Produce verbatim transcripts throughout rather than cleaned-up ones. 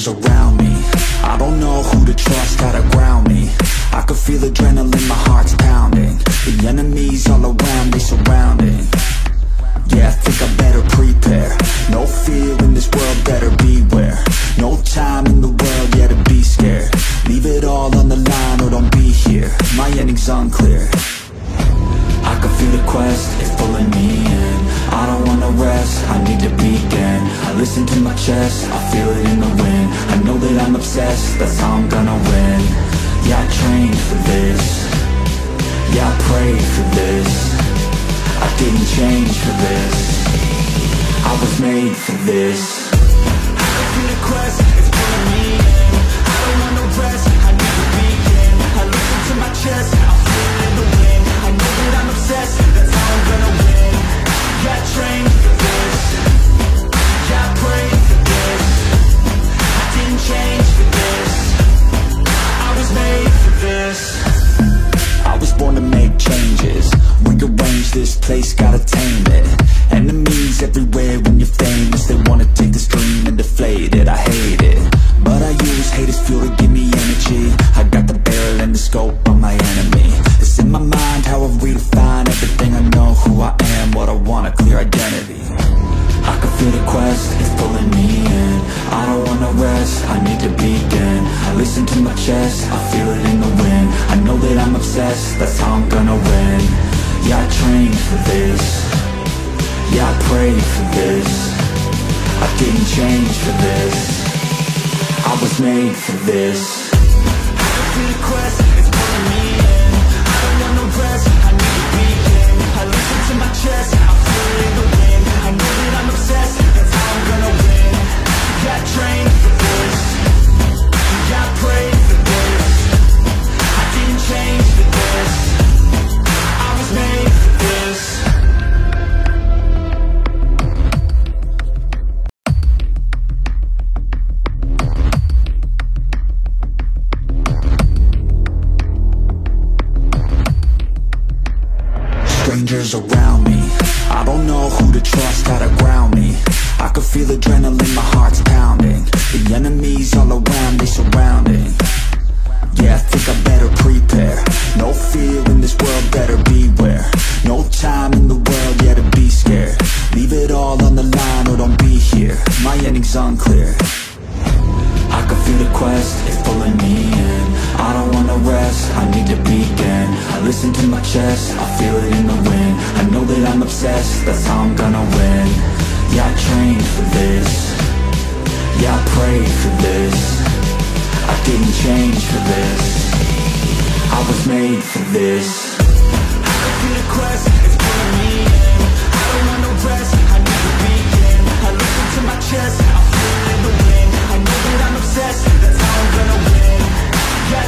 others around me. I don't know who to trust, gotta ground me. I can feel adrenaline, my heart's pounding. The enemies all around me, surrounding. Yeah, I think I better prepare. No fear in this world, better beware. No time in the world, yeah, to be scared. Leave it all on the line or don't be here. My ending's unclear. I can feel the quest, it's pulling me in. I don't wanna rest, I need to begin. I listen to my chest, I feel it in the wind. I know that I'm obsessed, that's how I'm gonna win. Yeah, I trained for this. Yeah, I prayed for this. I didn't change for this. I was made for this. I can feel the quest, it's pulling me in. I don't wanna rest, I need to begin. I listen to my chest, I feel it in the wind. I know that I'm obsessed, that's how I'm gonna win. Yeah, I trained for this. Yeah, I prayed for this. I didn't change for this. I was made for this. I was born to make changes. Rearrange this place, gotta tame it. Enemies everywhere when you're famous. They wanna take this dream and deflate it. I hate it, but I use hate as fuel to give me energy. I got the barrel and the scope on my enemy. It's in my mind how I redefine everything. I know who I am, what I want, a clear identity. I can feel the quest, it's pulling me in. I don't wanna rest, I need to begin. I listen to my chest, I feel it in the wind. I know that I'm obsessed, that's how I'm gonna win. Yeah, I trained for this. Yeah, I prayed for this. I didn't change for this. I was made for this. I can feel the quest, it's pulling me in. I don't wanna rest, I need to begin. I listen to my chest, I feel it in the wind. I know that I'm obsessed, that's how I'm gonna win. Yeah, I trained for this. Yeah, I prayed for this. I didn't change for this. I was made for this. Strangers around me, I don't know who to trust, gotta ground me. I can feel adrenaline, my heart's pounding. The enemies all around me, surrounding. Yeah, I think I better prepare. No fear in this world, better beware. No time in the world, yeah, to be scared. Leave it all on the line or don't be here. My ending's unclear. I can feel the quest, it's pulling me in. I don't wanna rest, I need to begin. I listen to my chest, I feel it in the wind. I know that I'm obsessed, that's how I'm gonna win. Yeah, I trained for this. Yeah, I prayed for this. I didn't change for this. I was made for this. I can feel the quest, it's pulling me in. I don't wanna rest, I need to begin. I listen to my chest, I feel it in the wind. I know that I'm obsessed, that's how I'm gonna win. Yeah, I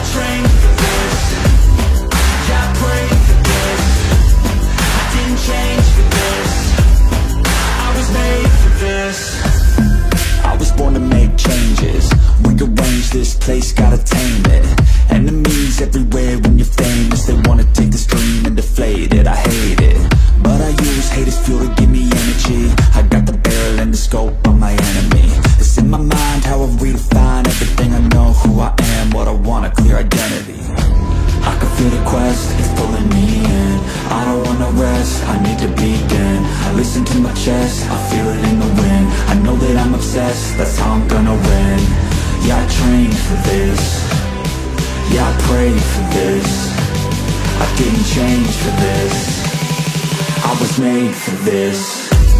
trained for this. Yeah, I prayed for this. I didn't change for this. I was made for this. I was born to make changes. Rearrange this place, gotta tame it. Enemies everywhere when you're famous. They wanna take this dream and deflate it. I hate it, but I use hate as fuel to give me energy. I got the barrel and the scope on my enemy. It's in my mind how I redefine everything. I know who I am, what I want, a clear identity. I can feel the quest, it's pulling me in. I don't wanna rest, I need to begin. I listen to my chest, I feel it in the wind. I know that I'm obsessed, that's how I'm gonna win. Yeah, I trained for this. Yeah, I prayed for this. I didn't change for this. I was made for this. I can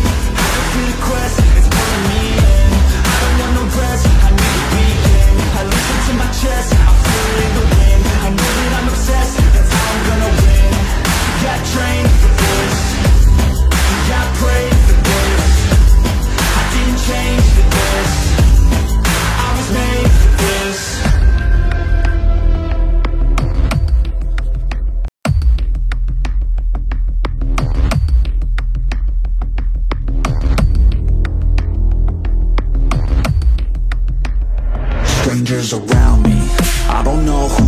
feel the quest, it's pulling me in. I don't want no rest, I need to begin. I listen to my chest, I feel it in the wind. I know that I'm obsessed, that's how I'm gonna win. Yeah, I trained for this. Yeah, I prayed for this. I didn't change for this. I was made for this. Around me, I don't know who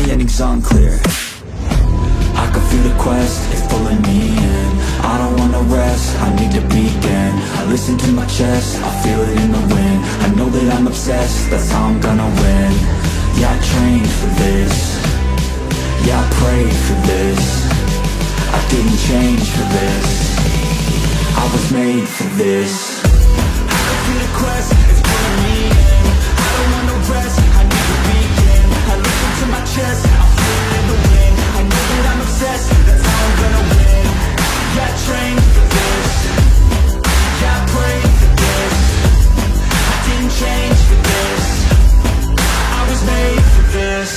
my ending's unclear. I can feel the quest, it's pulling me in. I don't wanna rest, I need to begin. I listen to my chest, I feel it in the wind. I know that I'm obsessed, that's how I'm gonna win. Yeah, I trained for this. Yeah, I prayed for this. I didn't change for this. I was made for this. I can feel the quest, it's pulling me in. I don't wanna rest, I need to begin. I listen to my chest, I feel it in the wind. I know that I'm obsessed, that's how I'm gonna win. Yeah, I trained for this. Yeah, I prayed for this. I didn't change for this. I was made for this.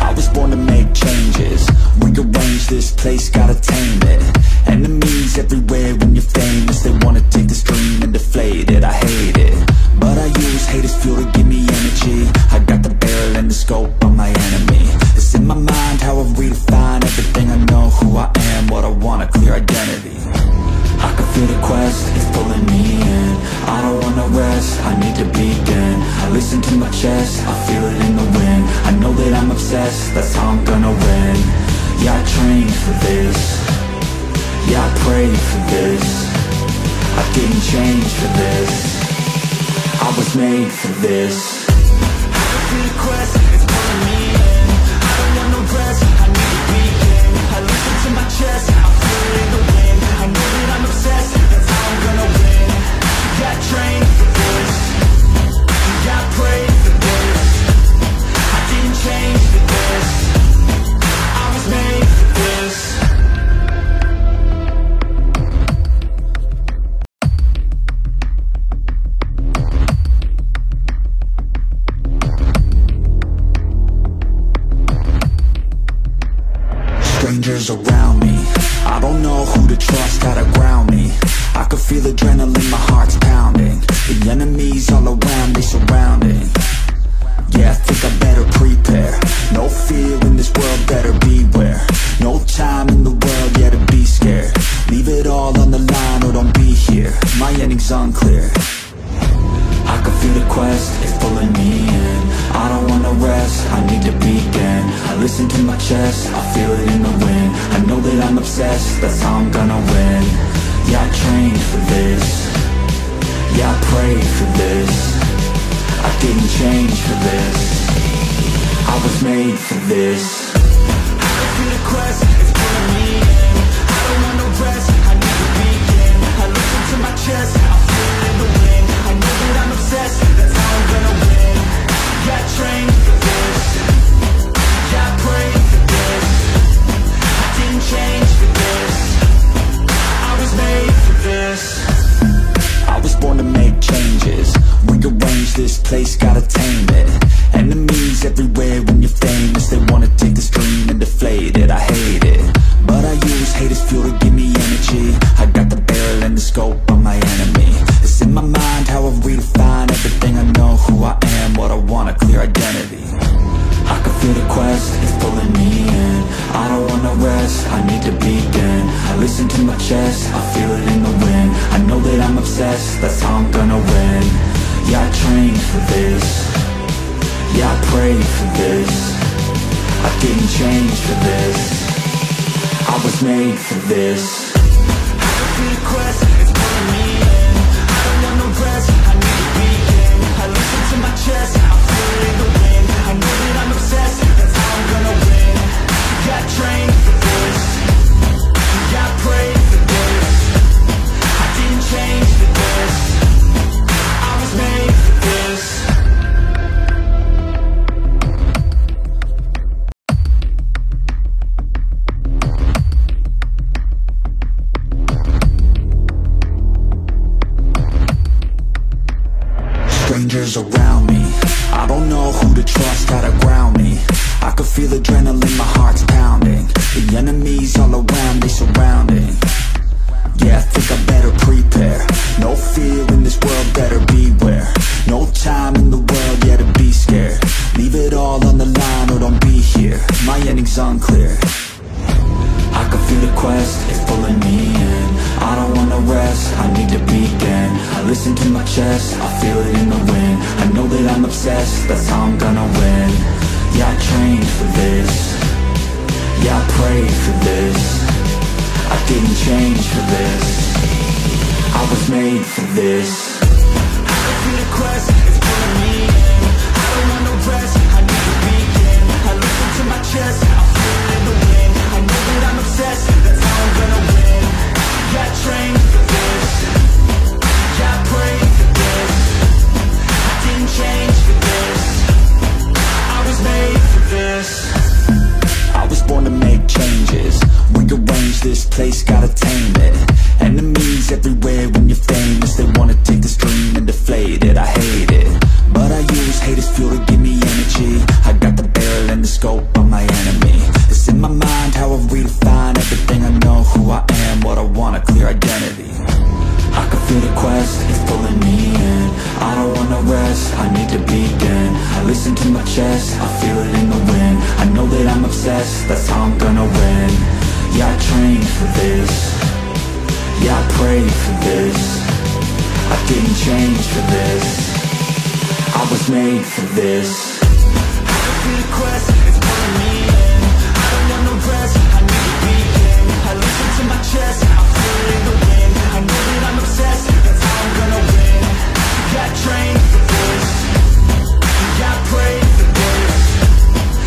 I was born to make changes. Rearrange this place, gotta tame it. Enemies everywhere when you're famous. They wanna take this dream and deflate it, I hate it. But I use hate as fuel to give me energy. I got the barrel and the scope on my enemy. It's in my mind how I redefine everything. I know who I am, what I want, a clear identity. I can feel the quest, it's pulling me in. I don't wanna rest, I need to begin. I listen to my chest, I feel it in the wind. I know that I'm obsessed, that's how I'm gonna win. Yeah, I trained for this. Yeah, I prayed for this. I didn't change for this. I was made for this. I can feel the quest, it's pulling me in. I don't want no rest, I need to begin. I listen to my chest, I feel it in the wind. I know that I'm obsessed, that's how I'm gonna win. Yeah, I trained for this. Yeah, I prayed for this. I didn't change for this. I was made for this. Strangers around me, I don't know who to trust, how to ground me. I can feel adrenaline, my heart's pounding. The enemies all around, they surrounding. Yeah, I think I better prepare. No fear in this world, better beware. No time in the world, yeah, to be scared. Leave it all on the line or don't be here. My ending's unclear. I can feel the quest, it's pulling me in. I don't wanna rest, I need to begin. I listen to my chest, I feel it in the wind. I know that I'm obsessed, that's how I'm gonna win. Yeah, I trained for this. Yeah, I prayed for this. I didn't change for this. I was made for this. I can feel the quest, it's pulling me in. I don't wanna rest, I need to begin. I listen to my chest, I feel it in the wind. I know that I'm obsessed, that's how I'm gonna win. Yeah, I trained for this. Yeah, I prayed for this. I didn't change for this. I was made for this. I was born to make changes. Rearrange this place, gotta tame it. Enemies everywhere when you're famous. They wanna take this dream and deflate it, I hate it. But I use hate as fuel to give me energy. I got the barrel and the scope on my enemy. It's in my mind how I redefine everything. I know who I am, what I want, a clear identity. I can feel the quest, it's pulling me in. I don't wanna rest, I need to begin. I listen to my chest, I feel it in the wind. I know that I'm obsessed, that's how I'm gonna win. Yeah, I trained for this. Yeah, I prayed for this. I didn't change for this. I was made for this. I can feel the quest, it's pulling me in. I don't want no rest, I need to begin. I listen to my chest, I feel it in the wind. I know that I'm obsessed, that's how I'm gonna win. Yeah, I trained for this. Yeah, I prayed for this. I didn't change for this. I was made for this. Strangers around me, I don't know who to trust, how to ground me. I can feel adrenaline, my heart's pounding. The enemies all around, they surrounding. Yeah, I think I better prepare. No fear in this world, better beware. No time in the world, yeah, to be scared. Leave it all on the line or don't be here. My ending's unclear. I can feel the quest, it's pulling me in. I don't wanna rest, I need to begin. I listen to my chest, I feel it in the wind. I know that I'm obsessed, that's how I'm gonna win. Yeah, I trained for this. Yeah, I prayed for this. I didn't change for this. I was made for this. I can feel the quest, it's pulling me in. I don't want no rest, I need to begin. I listen to my chest, I feel it in the wind. I know that I'm obsessed, that's how I'm gonna win. Yeah, I trained for this. Yeah, I prayed for this. I didn't change for this. I was made for this. I was born to make changes. Rearrange this place, gotta tame it. Enemies everywhere when you're famous. They wanna take this dream and deflate it, I hate it. But I use hate as fuel to give me energy. I got the barrel and the scope on my enemy. It's in my mind how I redefine everything. I know who I am, what I want, a clear identity. I can feel the quest, it's pulling me in. I don't wanna rest, I need to begin. I listen to my chest, I feel it in the wind. I know that I'm obsessed, that's how I'm gonna win. Yeah, I trained for this. Yeah, I prayed for this. I didn't change for this. I was made for this. I can feel the quest, it's pulling me in. I don't want no rest, I need to begin. I listen to my chest, I feel it in the wind. I know that I'm obsessed, that's how I'm gonna win. Yeah, I trained for this. Yeah, I prayed for this. I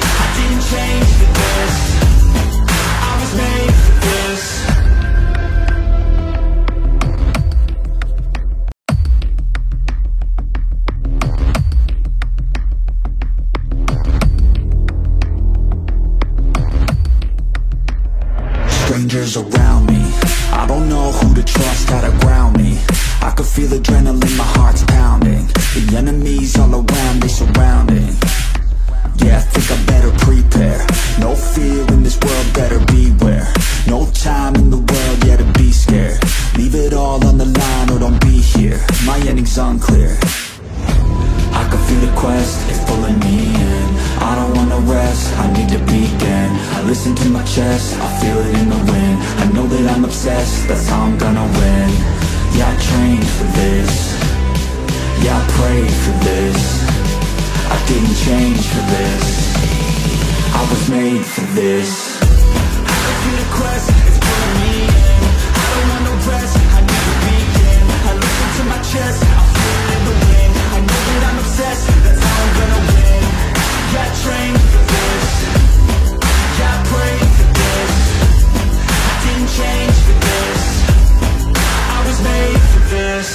didn't change for this. I was made for this. Strangers around me, I don't know who to trust, how to ground me. I can feel adrenaline, my heart's pounding. The enemies all around me, surrounding. Yeah, I think I better prepare. No fear in this world, better beware. No time in the world, yeah, to be scared. Leave it all on the line or don't be here. My ending's unclear. I can feel the quest, it's pulling me in. I don't wanna rest, I need to begin. I listen to my chest, I feel it in the wind. I know that I'm obsessed, that's how I'm gonna win. Yeah, I trained for this. Yeah, I prayed for this. I didn't change for this. I was made for this. I can feel the quest, it's pulling me in. I don't wanna rest, I need to begin. I listen to my chest, I feel it in the wind. I know that I'm obsessed, that's how I'm gonna win. Yeah, I trained for this. Yeah, I prayed for this. I didn't change for this. I was made for this.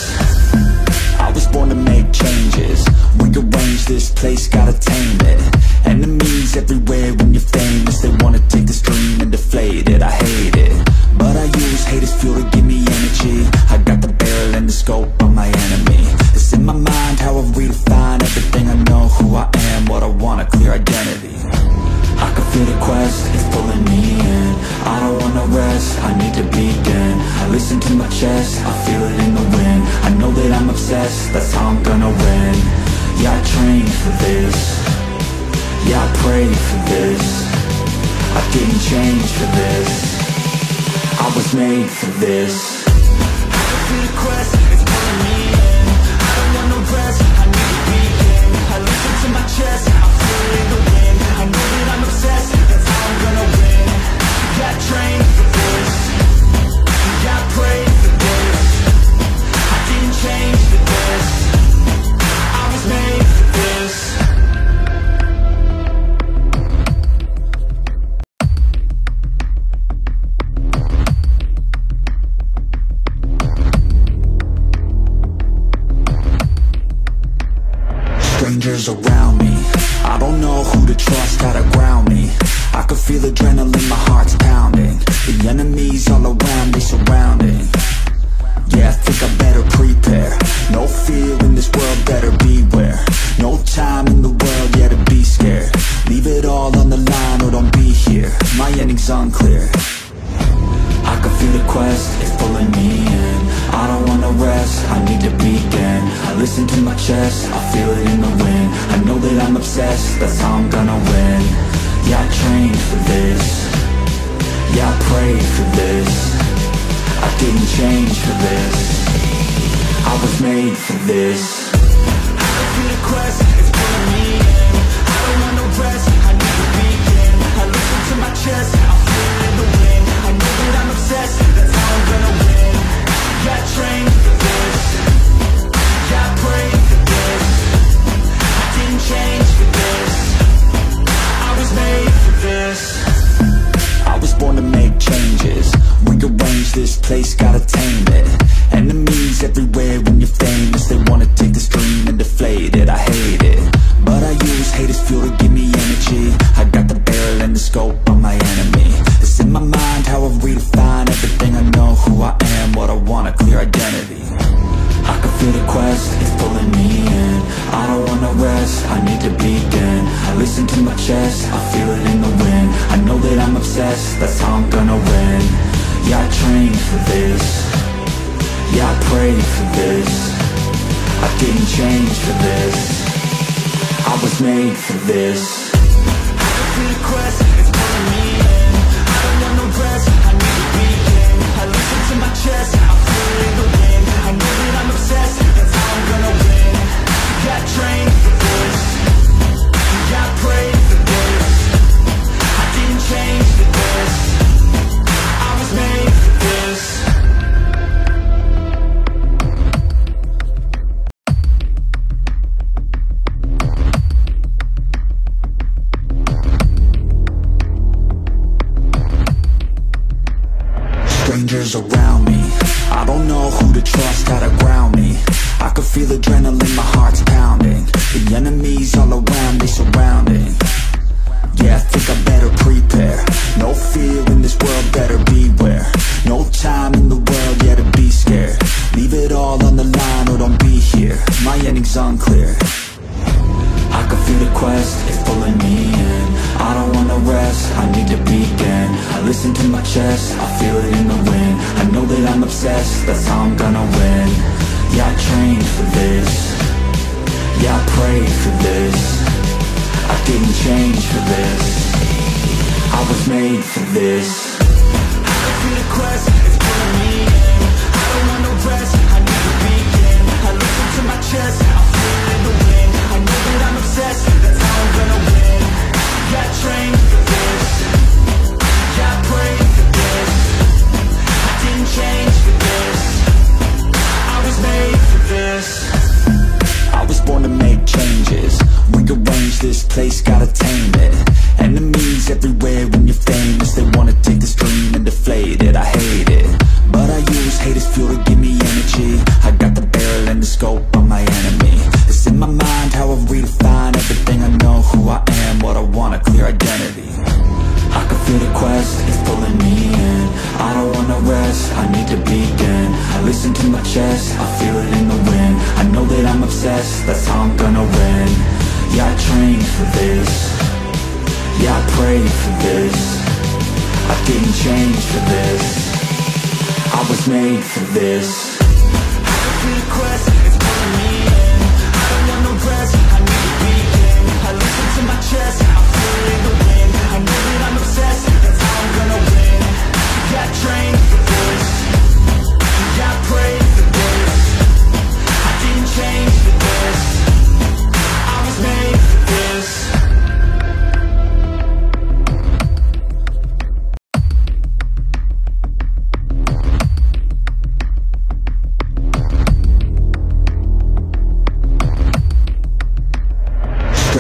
I was born to make changes. Rearrange this place, gotta tame it. Enemies everywhere when you're famous. They wanna take this dream and deflate it, I hate it. But I use hate as fuel to give me energy. I got the barrel and the scope on my enemy. It's in my mind how I redefine everything. I know who I am, what I want, a clear identity. I can feel the quest, it's pulling me in. I don't wanna rest, I need to begin. I listen to my chest, I feel it in the wind. I know that I'm obsessed, that's how I'm gonna win. Yeah, I trained for this. Yeah, I prayed for this. I didn't change for this. I was made for this. I can feel the quest, it's pulling me in. I don't want no rest, I need to begin. I listen to my chest, I feel it in the wind. I know that I'm obsessed, that's how I'm gonna win. Yeah, I trained for this. Yeah, I prayed for this. I didn't change for this. Made for this. Strangers around me, I don't know who to trust, how to ground me. I can feel adrenaline, my heart's pounding. The enemies all around me, surrounding. Yeah, I think I better prepare. No fear in this world, better beware. No time in the world, yeah, to be scared. Leave it all on the line or don't be here. My ending's unclear. I can feel the quest, it's pulling me in. I don't wanna rest, I need to begin. I listen to my chest, I feel it in the wind. I know that I'm obsessed, that's how I'm gonna win. Yeah, I trained for this. Yeah, I prayed for this. I didn't change for this. I was made for this. I can feel the quest, it's pulling me in. I don't want no rest. I chest, I feel it in the wind. I know that I'm obsessed, that's how I'm gonna win. Yeah, I trained for this. Yeah, I prayed for this. I didn't change for this. I was made for this. Request, it's pulling me in. I don't want no rest, I need to begin. I listen to my chest, I feel it in the wind. I know that I'm obsessed, that's how I'm gonna win. Got trained for this. Got prayed for this. I didn't change for this. I was made for this. Strangers around me, I don't know who to trust, how to ground me. I could feel adrenaline, my heart's pounding. The enemies all around me, surrounding. Yeah, I think I better prepare. No fear in this world, better beware. No time in the world, yeah, to be scared. Leave it all on the line or don't be here. My ending's unclear. I can feel the quest, it's pulling me in. I don't wanna rest, I need to begin. I listen to my chest, I feel it in the wind. I know that I'm obsessed, that's how I'm gonna win. Yeah, I trained for this. Yeah, I prayed for this. I didn't change for this. I was made for this. I can feel the quest, it's pulling me in. I don't wanna rest, I need to begin. I listen to my chest, I feel it in the wind. I know that I'm obsessed, that's how I'm gonna win. Got trained for this. Got prayed for this. I didn't change for this. I was made for this. I was born to make changes. Rearrange this place, gotta tame it. Enemies everywhere when you're famous. They wanna take this dream and deflate it, I hate it. But I use hate as fuel to give me energy. I got the barrel and the scope on my enemy. It's in my mind how I redefine everything. I know who I am, what I want, a clear identity. I can feel the quest, it's pulling me in. I don't wanna rest, I need to begin. I listen to my chest, I feel it in the wind. I know that I'm obsessed, that's how I'm gonna win. Yeah, I trained for this. Yeah, I prayed for this. I didn't change for this. I was made for this. I can feel the quest, it's pulling me in. I don't want no rest, I need to begin. I listen to my chest, I feel it in the wind. I know that I'm obsessed, that's how I'm gonna win. Got trained for this. Got prayed for this. I didn't change for this. I was made for this.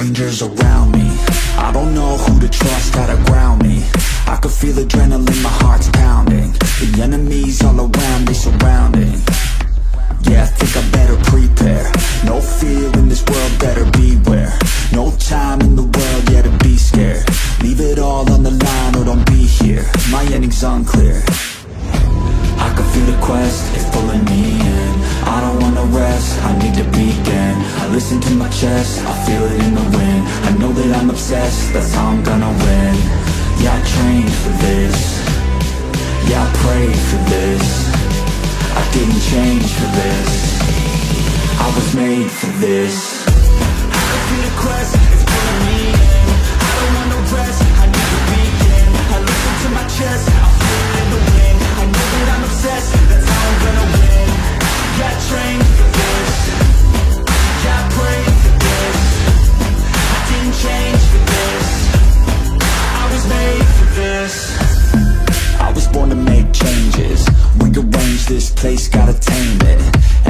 Strangers around me, I don't know who to trust, how to ground me. I could feel adrenaline, my heart's pounding. The enemies all around me, surrounding. Yeah, I think I better prepare. No fear in this world, better beware. No time in the world, yeah, to be scared. Leave it all on the line or don't be here. My ending's unclear. I can feel the quest, it's pulling me in. I don't wanna rest, I need to begin. I listen to my chest, I feel it in the wind. I know that I'm obsessed, that's how I'm gonna win. Yeah, I trained for this. Yeah, I prayed for this. I didn't change for this. I was made for this. I can feel the quest, it's pulling me in. I don't wanna rest, I need to begin. I listen to my chest, I feel it in the wind. I know that I'm obsessed, that's how I'm gonna win. Got trained for this. Got prayed for this. I didn't change for this. I was made for this. I was born to make changes. Rearrange this place, gotta tame it.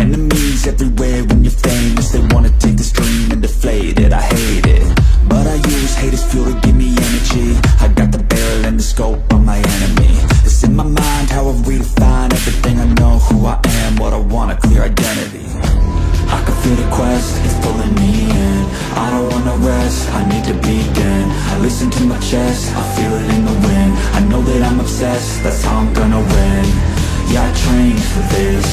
Enemies everywhere when you're famous. They wanna take this dream and deflate it, I hate it. But I use hate as fuel to give me energy. I got the barrel and the scope on my enemy. It's in my mind how I redefine everything. I know who I am, what I want, a clear identity. I can feel the quest, it's pulling me in. I don't wanna rest, I need to begin. I listen to my chest, I feel it in the wind. I know that I'm obsessed, that's how I'm gonna win. Yeah, I trained for this.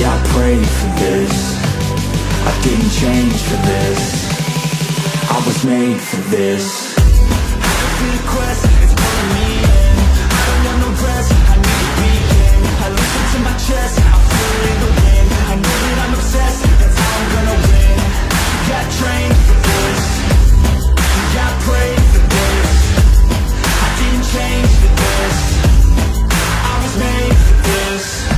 Yeah, I prayed for this. I didn't change for this. I I was made for this. Request, it's part of me. I don't want no rest, I need a weekend. I listen to my chest, I feel in the wind. I know that I'm obsessed, that's how I'm gonna win. Got trained for this, got prayed for this. I didn't change for this, I was made for this.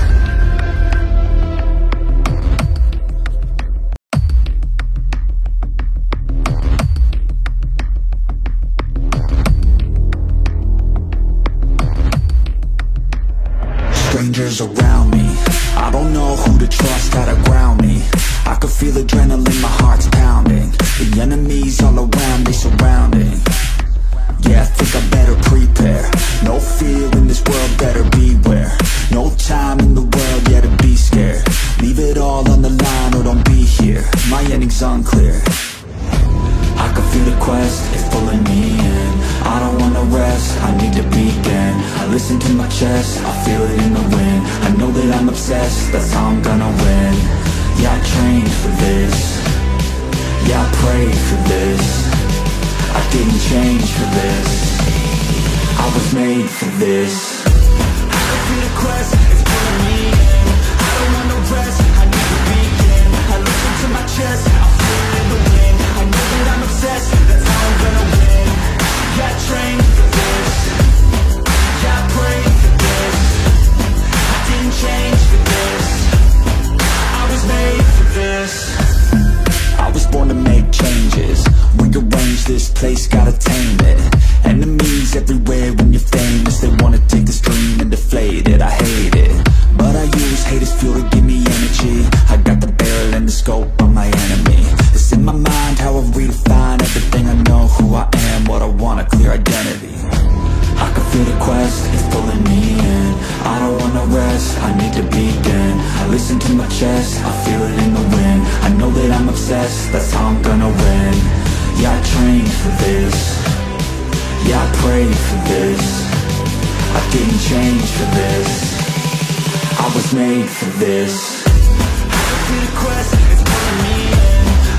Strangers around me, I don't know who to trust, how to ground me. I can feel adrenaline, my heart's pounding. The enemies all around me, surrounding. Yeah, I think I better prepare. No fear in this world, better beware. No time in the world, yeah, to be scared. Leave it all on the line or don't be here. My ending's unclear. I can feel the quest, it's pulling me in. I don't wanna rest, I need to begin. I listen to my chest, I feel it in the wind. I know that I'm obsessed, that's how I'm gonna win. Yeah, I trained for this, yeah, I prayed for this. I didn't change for this, I was made for this. I can feel the quest, it's pulling me in. I don't wanna rest, I need to begin. I listen to my chest, I feel it in the wind. I know that I'm obsessed, that's how I'm gonna win. Got trained for this, got prayed for this. I didn't change for this, I was made for this. I was born to make changes, rearrange this place, gotta tame it. Enemies everywhere when you're famous, they wanna take this dream and deflate it, I hate it. But I use hate as fuel to give me energy. I got the barrel and the scope on my enemy. It's in my mind how I redefine everything. I know who I am, what I want, a clear identity. I can feel the quest, it's pulling me in. I don't wanna rest, I need to begin. I listen to my chest, I feel it in the wind. I know that I'm obsessed, that's how I'm gonna win. Yeah, I trained for this, yeah, I prayed for this. I didn't change for this, I was made for this. I can feel the quest, it's pulling me in.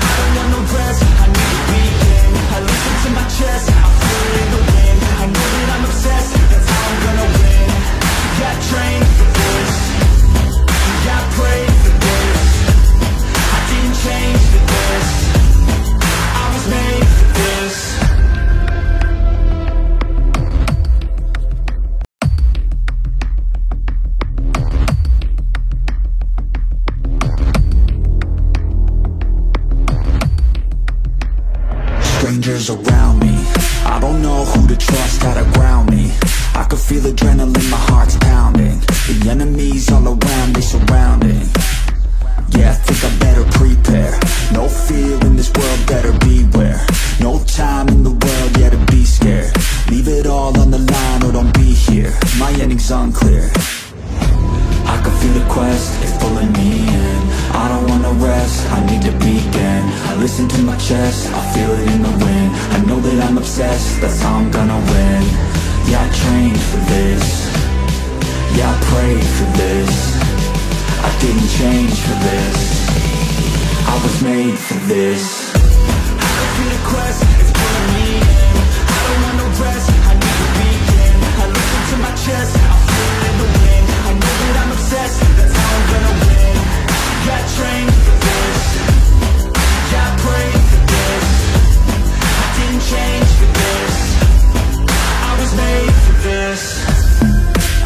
I don't want no rest, I need to begin. I listen to my chest, I feel it in the wind. I know that I'm obsessed, that's how I'm gonna win. Got trained for this, got prayed for this. I didn't change for this, I was made for this. Strangers around me, I don't know who to trust, how to ground me. I can feel adrenaline, my heart's pounding. The enemies all around me, surrounding. Yeah, I think I better prepare. No fear in this world, better beware. No time in the world, yeah, to be scared. Leave it all on the line or don't be here. My ending's unclear. I can feel the quest, it's pulling me in. I don't wanna rest, I need to begin. I listen to my chest, I feel it in the wind. I know that I'm obsessed, that's how I'm gonna win. Yeah, I trained for this, yeah, I prayed for this. I didn't change for this, I was made for this. I can feel the quest, it's pulling me in. I don't wanna rest, I need to begin. I listen to my chest, I feel it in the wind. I know that I'm obsessed, that's how I'm gonna win. Got trained for this, got prayed for this. I didn't change for this, I was made for this.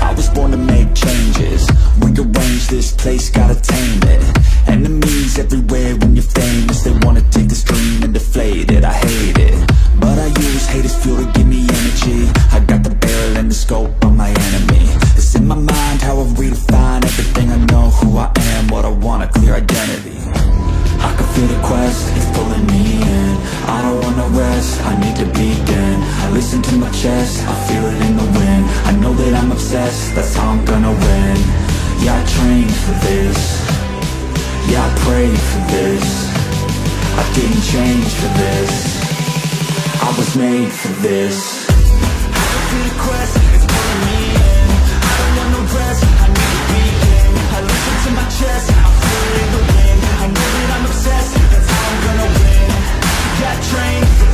I was born to make changes, rearrange this place, gotta tame it. Enemies everywhere when you're famous, they wanna take this dream and deflate it, I hate it. But I use hate as fuel to give me energy. I got the barrel and the scope on my enemy. It's in my mind how I redefine everything. I know who I am, what I want, a clear identity. I can feel the quest, it's pulling me in. I don't wanna rest, I need to begin. I listen to my chest, I feel it in the wind. I know that I'm obsessed, that's how I'm gonna win. Yeah, I trained for this, yeah, I prayed for this. I didn't change for this, I was made for this. I can feel the quest, it's pulling me in. I don't want no rest, I need to begin. I listen to my chest, I feel it in the wind. I know that I'm obsessed, that's how I'm gonna win. Got trained for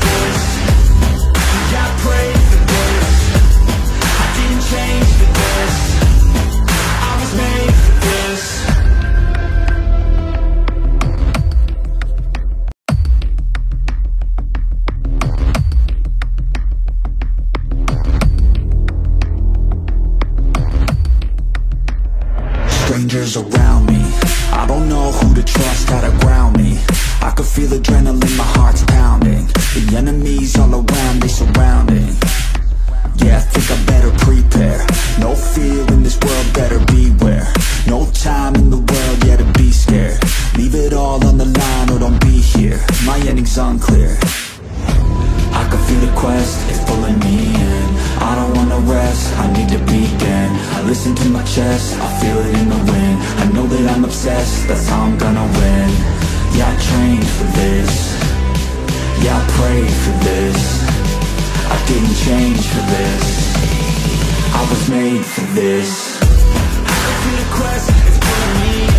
monsters around me. I don't know who to trust, how to ground me. I can feel adrenaline, my heart's pounding. The enemies all around me, surrounding. Yeah, I think I better prepare. No fear in this world, better beware. No time in the world, yeah, to be scared. Leave it all on the line or don't be here. My ending's unclear. I can feel the quest, it's pulling me in. I don't wanna rest, I need to begin. I listen to my chest, I feel it in the wind. I know that I'm obsessed, that's how I'm gonna win. Yeah, I trained for this. Yeah, I prayed for this. I didn't change for this. I was made for this. I can feel the quest, it's pulling me in.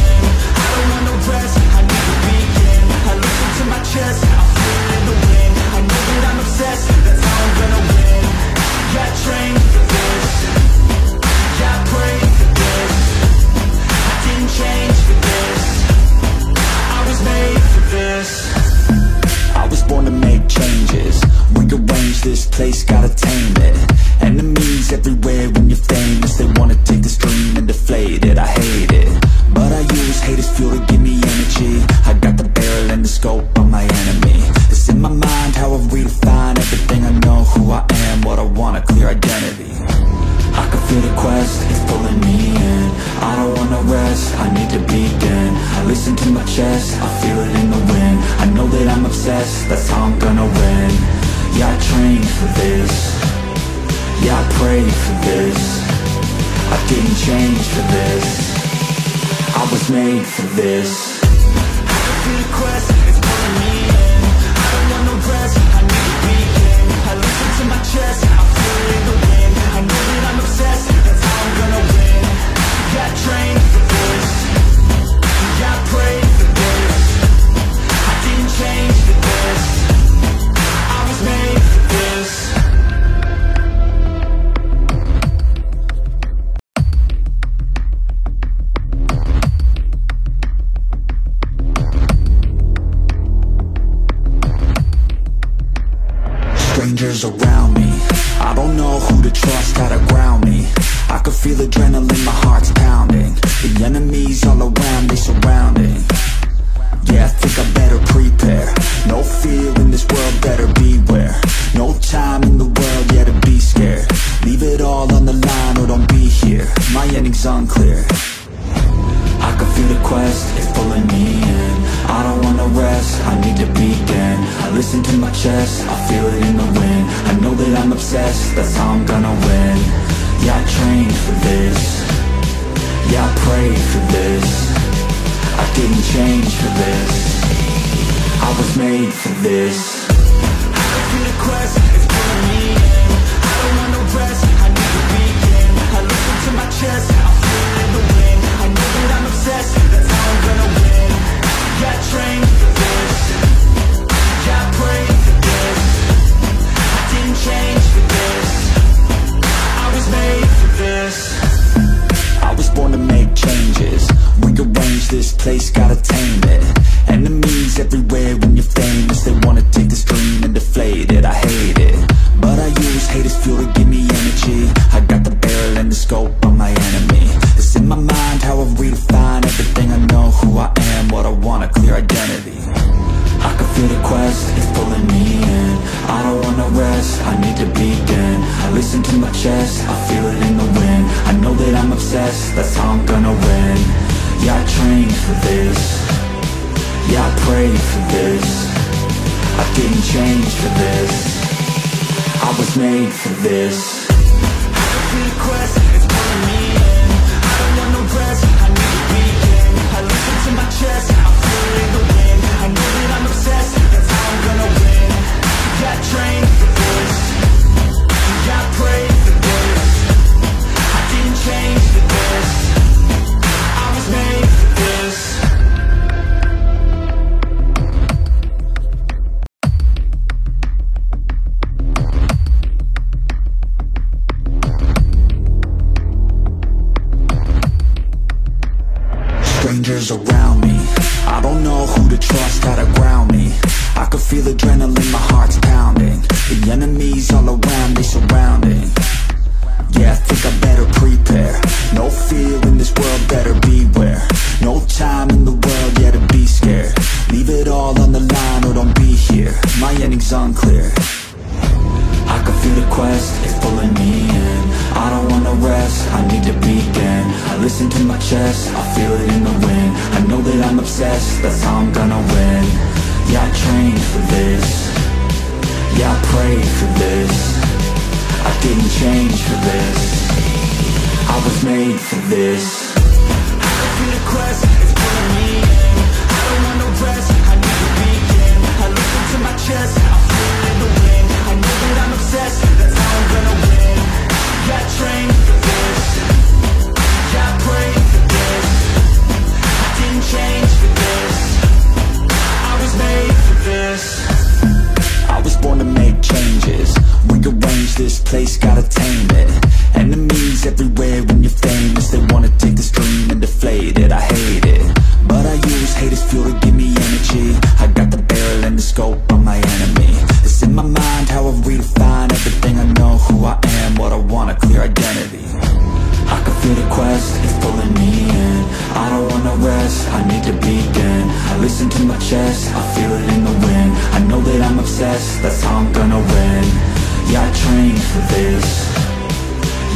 I don't wanna rest, I need to begin. I listen to my chest, I feel it in the wind. I know that I'm obsessed, that's how I'm gonna win. Yeah, I trained for this. Yeah, I prayed for this. I didn't change for this. I was made for this. I was born to make changes. Rearrange this place, gotta tame it. Enemies everywhere when you're famous. They wanna take this dream and deflate it, I hate it. But I use hate as fuel to give me energy. I got the barrel and the scope on my enemy. It's in my mind how I redefine everything. I know who I am, what I want, a clear identity. I can feel the quest, it's pulling me in. I don't wanna rest, I need to begin. I listen to my chest, I feel it in the wind. I know that I'm obsessed, that's how I'm gonna win. Yeah, I trained for this. Yeah, I prayed for this. I didn't change for this. I was made for this. I can feel the quest, it's pulling me in. I don't want no rest, I need to begin. I listen to my chest, I feel it in the wind. I know that I'm obsessed, that's how I'm gonna win. Yeah, I trained for this. Yeah, I prayed for this. I didn't change for this. Made for this. Strangers around me, I don't know who to trust, how to ground me. I can feel adrenaline, my heart's pounding. The enemies all around me, surrounding. Yeah, I think I better prepare. No fear in this world, better beware. No time in the world, yeah, to be scared. Leave it all on the line or don't be here. My ending's unclear. I can feel the quest, it's pulling me in. I don't wanna rest, I need to begin. I listen to my chest, I feel it in the wind. I know that I'm obsessed, that's how I'm gonna win. Yeah, I trained for this. Yeah, I prayed for this. I didn't change for this. I was made for this. I can feel the quest, it's pulling me in. I don't want no rest, I need to begin. I listen to my chest, I feel it in the wind. I know that I'm obsessed, that's how I'm gonna win. Yeah, I trained for this. Yeah, I prayed for this. I didn't change for this. I was made for this. I was born to make changes. Rearrange this place, gotta tame it. Enemies everywhere when you're famous. They wanna take this dream and deflate it, I hate it. But I use hate as fuel to give me energy. I got the barrel and the scope on my enemy. It's in my mind how I redefine everything. I know who I am, what I want, a clear identity. I can feel the quest, it's pulling me in. I don't wanna rest, I need to begin. I listen to my chest, I feel it in the wind. I know that I'm obsessed, that's how I'm gonna win. Yeah, I trained for this. Yeah, I prayed for this. I didn't change for this. I was made for this. I can feel the quest, it's pulling me in. I don't want no rest, I need to begin. I listen to my chest, I feel it in the wind. I know that I'm obsessed, that's how I'm gonna win. Yeah, I trained for this. Yeah, I prayed for this. I didn't change for this. I was made for this. Strangers around me, I don't know who to trust, how to ground me. I can feel adrenaline, my heart's pounding. The enemies all around me, surrounding. Yeah, I think I better prepare. No fear in this world, better beware. chest, I feel it in the wind. I know that I'm obsessed, that's how I'm gonna win. Yeah, I trained for this. Yeah, I prayed for this. I didn't change for this. I was made for this. I can feel the quest, it's pulling me in. I don't want no rest, I need to begin. I listen to my chest, I feel it in the wind. I know that I'm obsessed, that's how I'm gonna win. Yeah, I trained for this. Yeah, I prayed for this. I didn't change for this. I was made for this. I was born to make changes. Rearrange this place, gotta tame it. Enemies everywhere when you're famous. They wanna take this dream and deflate it, I hate it. But I use hate as fuel to give me energy. I got the barrel and the scope on my enemy. It's in my mind how I redefine everything. I know who I am, what I want, a clear identity. I can feel the quest, it's pulling me in. I don't wanna rest, I need to begin. I listen to my chest, I feel it in the wind. I know that I'm obsessed, that's how I'm gonna win. Yeah, I trained for this.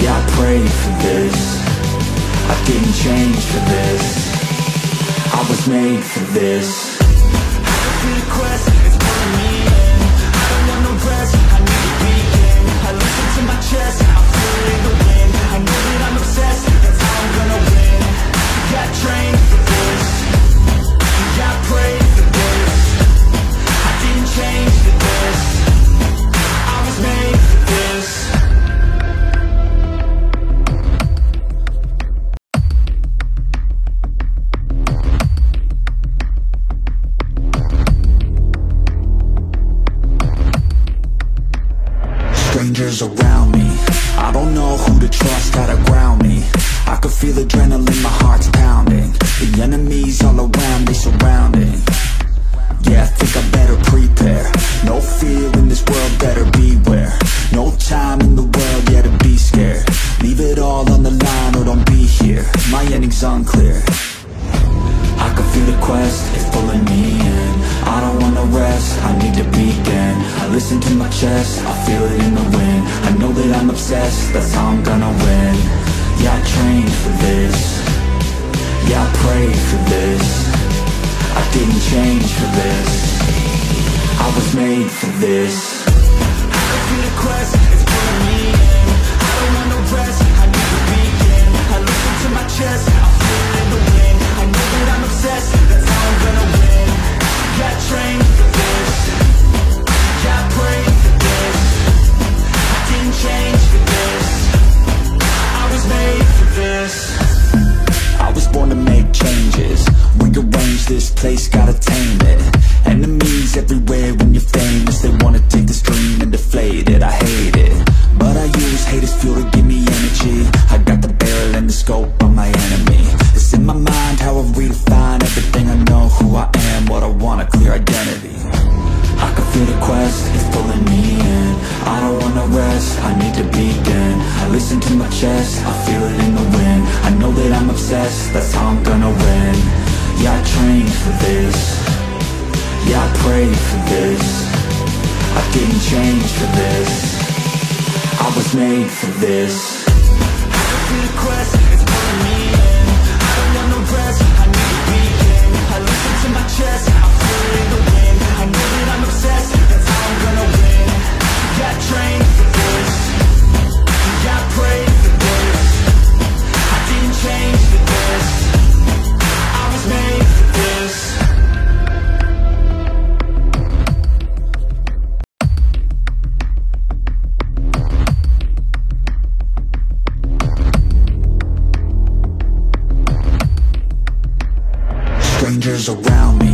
Yeah, I prayed for this. I didn't change for this. I was made for this. I can feel the quest, it's pulling me in. I don't want no rest, I need to begin. I listen to my chest, I feel it in the wind. I know that I'm obsessed, that's how I'm gonna win. Yeah, I trained for this. Yeah, I prayed for this. I didn't change for this. I was made for this. Strangers around me, I don't know who to trust, how to ground me. I could feel adrenaline, my heart's pounding. The enemies all around me, surrounding. Yeah, I think I better prepare. No fear in this world, better beware. No time in the world, yeah, to be scared. Leave it all on the line or don't be here. My ending's unclear. I can feel the quest, it's pulling me in. I don't wanna rest, I need to begin. I listen to my chest, I feel it in the wind. I know that I'm obsessed, that's how I'm gonna win. Yeah, I trained for this. Yeah, I prayed for this. I didn't change for this. I was made for this. I can feel the quest, it's pulling me in. I don't wanna rest, I need to begin. I listen to my chest, I feel it in the wind. I know that I'm obsessed, that's how I'm gonna win. Yeah, I trained for this. Yeah, I prayed for this. I didn't change for this. I was made for this. I was born to make changes. Rearrange this place, gotta tame it. Enemies everywhere when you're famous. They wanna take this dream and deflate it, I hate it. But I use hate as fuel to give me energy. I got the barrel and the scope on my enemy. It's in my mind how I redefine everything. I know who I am, what I want, a clear identity. I can feel the quest, it's pulling me in. I don't wanna rest, I need to begin. I listen to my chest, I feel it in the wind. I know that I'm obsessed, that's how I'm gonna win. Yeah, I trained for this. Yeah, I prayed for this. I didn't change for this. I was made for this. I can feel the quest, it's pulling me in. I don't want no rest, I need to begin. I listen to my chest, I feel it in the wind. I know that I'm obsessed, that's how I'm gonna win. Yeah, I trained for this. Yeah, I prayed for this. I didn't change for this. I was made for this. Strangers around me,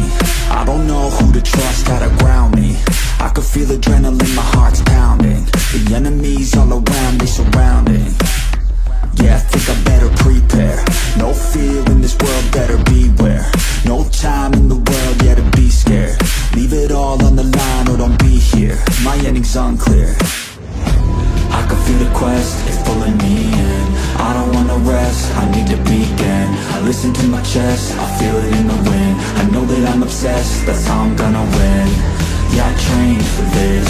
I don't know who to trust, how to ground me. I can feel adrenaline, my heart's pounding. The enemies all around me, surrounding. Yeah, I think I better prepare. No fear in this world, better beware. No time in the world, yeah, to be scared. Leave it all on the line or don't be here. My ending's unclear. I can feel the quest, it's pulling me in. I don't wanna rest, I need to begin. I listen to my chest, I feel it in the wind. I know that I'm obsessed, that's how I'm gonna win. Yeah, I trained for this.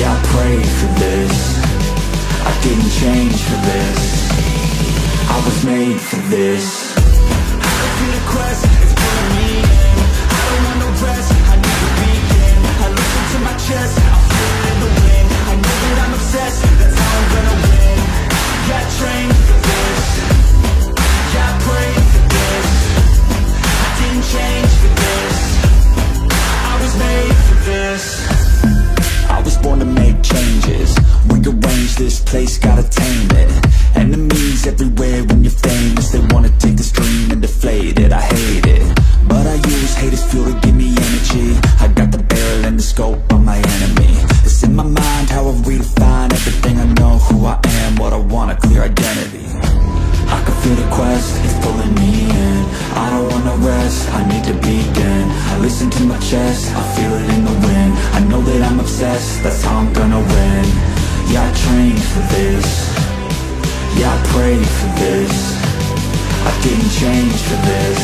Yeah, I prayed for this. I didn't change for this. I was made for this. I feel the quest, it's pulling me in. I don't want no rest, I need to begin. I listen to my chest, I feel it in the wind. I know that I'm obsessed, that's how I'm gonna win. Got trained for this, got prayed for this. I didn't change for this, I was made for this. I was born to make changes, rearrange this place, gotta tame it. Enemies everywhere when you're famous, they wanna take this dream and deflate it, I hate it. But I use hate as fuel to give me energy, I got the barrel and the scope on my enemy. It's in my mind how I redefine everything I know, who I am, what I want, a clear identity. I can feel the quest, it's pulling me in. I don't wanna rest, I need to begin. I listen to my chest, I feel it in the wind. I know that I'm obsessed, that's how I'm gonna win. Yeah, I trained for this, yeah, I prayed for this. I didn't change for this,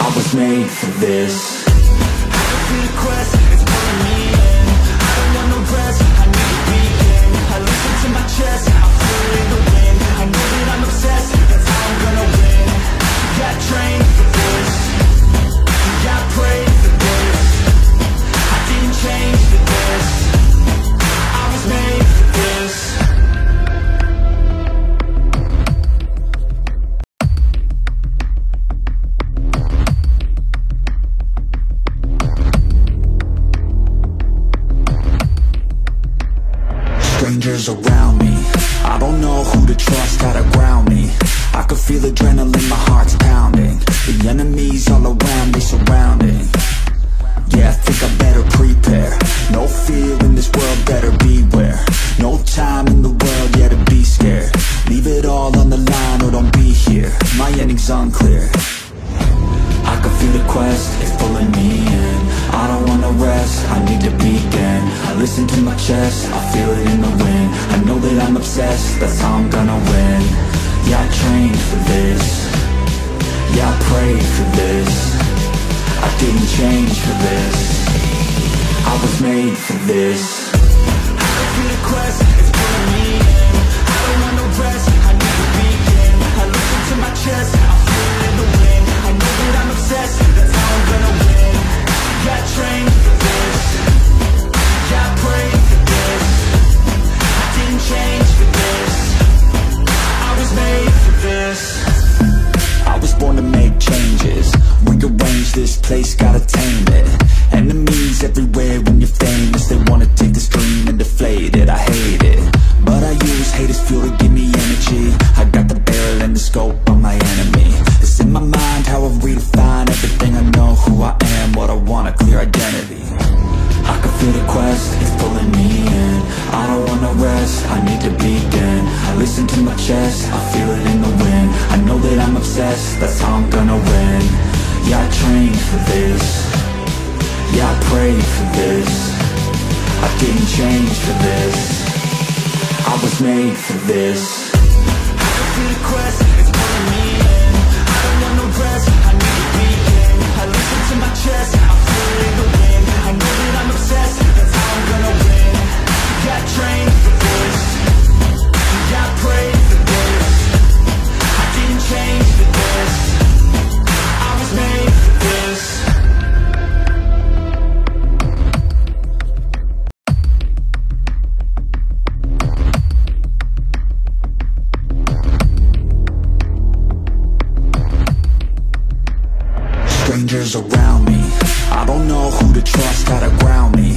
I was made for this. I can feel the quest, it's pulling me in. I don't want no rest, I need to begin. I listen to my chest, I feel it in the wind. I know that I'm obsessed, that's how I'm gonna win. Got trained for this, got prayed for this. I didn't change for this, I was made for this. Strangers around me, I don't know who to trust, how to ground me. I can feel adrenaline, my heart's pounding. The enemies all around me, surrounding. Yeah, I think I better prepare. No fear in this world, better beware. No time in the world, yeah, to be scared. Leave it all on the line or don't be here. My ending's unclear. I can feel the quest, it's pulling me in. I don't wanna rest, I need to begin. I listen to my chest, I feel it in the wind. I know that I'm obsessed, that's how I'm gonna win. Yeah, I trained for this, yeah, I prayed for this. I didn't change for this, I was made for this. I can feel the quest, it's pulling me in. I don't wanna rest, I need to begin. I listen to my chest, I feel it in the wind. I know that I'm obsessed, that's how I'm gonna win. Got trained for this, got prayed for this. I didn't change for this, I was made for this. I was born to make changes, rearrange this place, gotta tame it. Enemies everywhere when you're famous, they wanna take this dream and deflate it, I hate it. But I use hate as fuel to give me energy, I got the barrel and the scope on my enemy. It's in my mind how I redefine everything I know, who I am, what I want, a clear identity. I can feel the quest, it's pulling me in. I don't wanna rest, I need to begin. I listen to my chest, I feel it in the wind. I know that I'm obsessed, that's how I'm gonna win. Yeah, I trained for this, yeah, I prayed for this. I didn't change for this, I was made for this. I can feel the quest, it's pulling me in. I don't wanna rest, I need to begin. I listen to my chest, I feel it in the wind. I know that I'm obsessed, that's how I'm gonna win. Got trained for this, got prayed for this. I didn't change for this, I was made for this. Strangers around me, I don't know who to trust, how to ground me.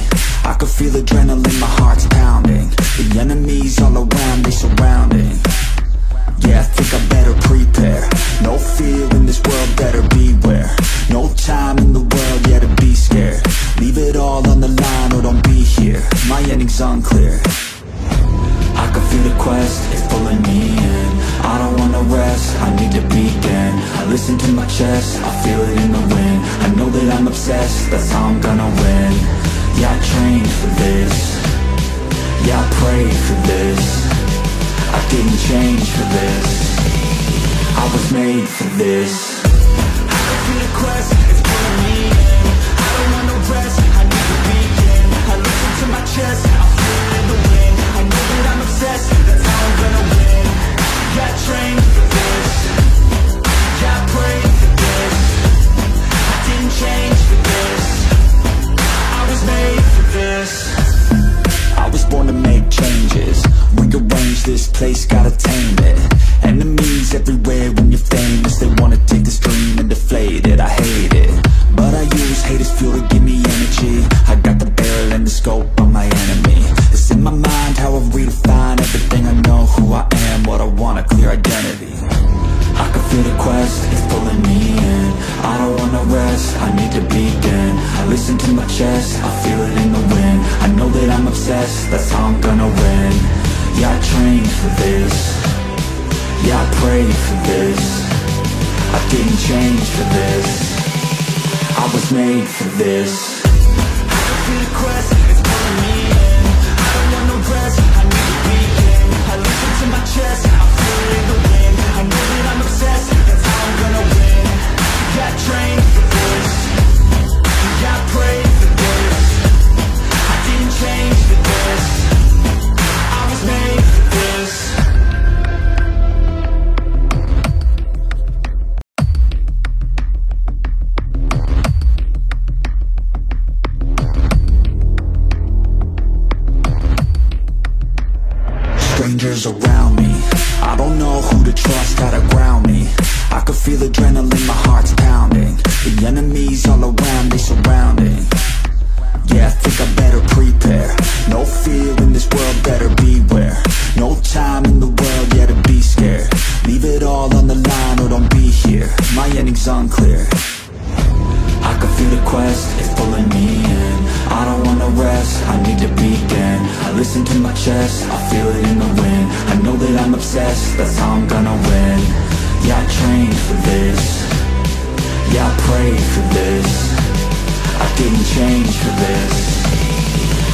I can feel adrenaline, my heart's pounding. The enemies all around me, surrounding. Yeah, I think I better prepare. No fear in this world, better beware. No time in the world, yeah, to be scared. Leave it all on the line or don't be here. My ending's unclear. I can feel the quest, it's pulling me in. I don't wanna rest, I need to begin. I listen to my chest, I feel it in the wind. I know that I'm obsessed, that's how I'm gonna win. Yeah, I trained for this, yeah, I prayed for this. I didn't change for this, I was made for this. I can feel the quest, it's pulling me in. I don't wanna rest, I need to begin. I listen to my chest, I feel it in the wind. I know that I'm obsessed, that's how I'm gonna win. Got trained. place, gotta tame it. Enemies everywhere when you're famous, they wanna take this dream and deflate it. I hate it, but I use hate as fuel to give me energy. I got the barrel and the scope on my enemy. It's in my mind how I redefine everything I know, who I am, what I want, a clear identity. I can feel the quest, it's pulling me in. I don't wanna rest, I need to begin. I listen to my chest, I feel it in the wind. I know that I'm obsessed, that's how I'm gonna win. Yeah, I trained for this. Yeah, I prayed for this. I didn't change for this. I was made for this. I can feel the quest, it's pulling me in. I don't want no rest, I need to begin. I listen to my chest, I feel it in the wind. I know that I'm obsessed, that's how I'm gonna win. Yeah, I trained for this. Yeah, I prayed for this. I didn't change for this. Make this. Strangers around me, I don't know who to trust, how to ground me. I can feel adrenaline, my heart's pounding. The enemies all around me, surrounding. Yeah, I think I better prepare. No fear in this world, better beware. No time in the world, yeah, to be scared. Leave it all on the line or don't be here. My ending's unclear. I can feel the quest, it's pulling me in. I don't wanna rest, I need to begin. I listen to my chest, I feel it in the wind. I know that I'm obsessed, that's how I'm gonna win. Yeah, I trained for this. Yeah, I prayed for this. I didn't change for this.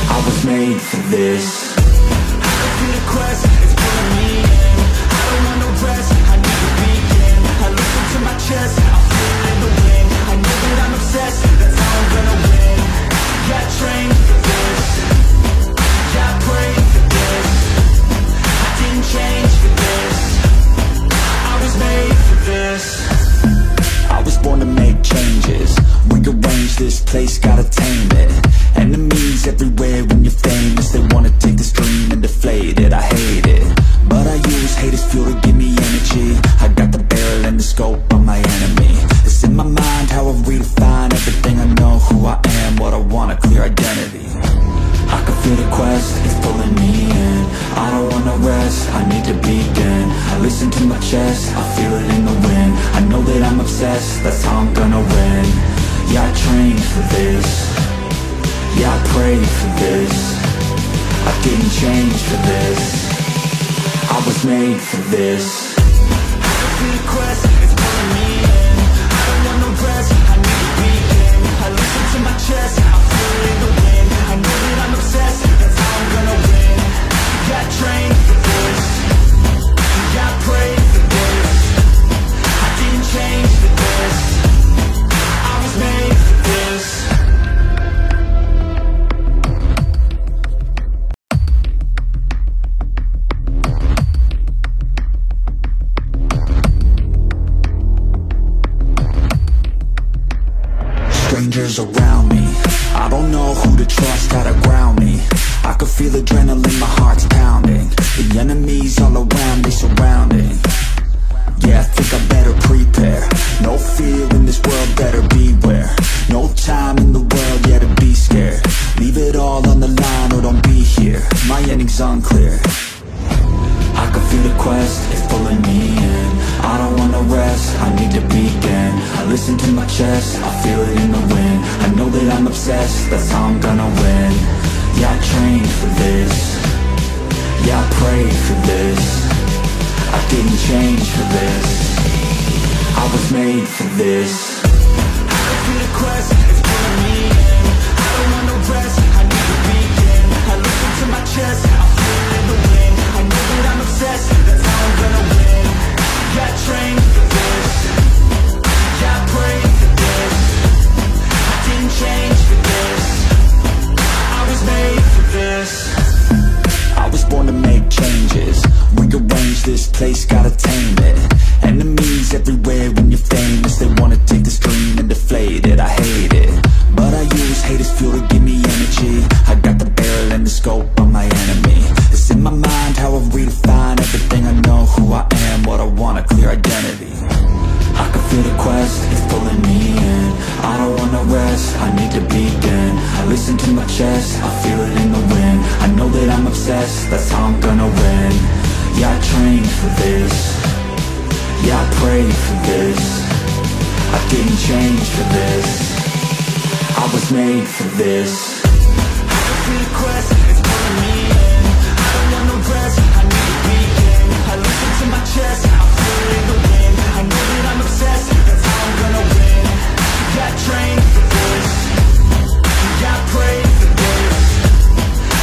I was made for this. I can feel the quest, it's pulling me in. I don't want no rest, I need to begin. I listen to my chest, I feel it in the wind. I know that I'm obsessed, that's how I'm gonna win. Yeah, I trained for this. Yeah, I prayed for this. I didn't change for this. I was made for this. I was born to make changes. Rearrange this place, gotta tame it. Enemies everywhere when you're famous, they wanna take this dream and deflate it. I hate it, but I use hate as fuel to give me energy. I got the barrel and the scope on my enemy. It's in my mind how I redefine everything I know, who I am, what I want, a clear identity. I can feel the quest, it's pulling me in. I don't wanna rest, I need to begin. I listen to my chest, I feel it in the wind. I know that I'm obsessed, that's how I'm gonna win. Yeah, I trained for this. Yeah, I prayed for this. I didn't change for this. I was made for this. I can feel the quest, it's pulling me in. I don't want no rest, I need to begin. I listen to my chest, I feel it in the wind. I know that I'm obsessed, that's how I'm gonna win. Yeah, I trained for this. Yeah, I prayed for this. I didn't change for this. I was made for this. Strangers around me, I don't know who to trust, how to ground me. I can feel adrenaline, my heart's pounding. The enemies all around me, surrounding. Yeah, I think I better prepare. No fear in this world, better beware. No time in the world, yeah, to be scared. Leave it all on the line or don't be here. My ending's unclear. I can feel the quest, it's pulling me in. I don't wanna rest, I need to begin. I listen to my chest, I feel it in the wind. I know that I'm obsessed, that's how I'm gonna win. Yeah, I trained for this. Yeah, I prayed for this. I didn't change for this. I was made for this. I can feel the quest, it's pulling me in. I don't wanna rest, I need to begin. I listen to my chest, I feel it in the wind. I know that I'm obsessed, that's how I'm gonna win. Yeah, I trained for this. Yeah, I prayed for this. I didn't change for this. I was made for this. I was born to make changes. Rearrange this place, gotta tame it. Enemies everywhere when you're famous, they wanna take this dream and deflate it. I hate it, but I use hate as fuel to give me energy. I got the barrel and the scope on my enemy. success, that's how I'm gonna win. Yeah, I trained for this. Yeah, I prayed for this. I didn't change for this. I was made for this. Request, it's pulling me in. I don't want no rest, I need to begin. I listen to my chest, I feel in the wind. I know that I'm obsessed, that's how I'm gonna win. Yeah, I trained for this. Yeah, I prayed for this.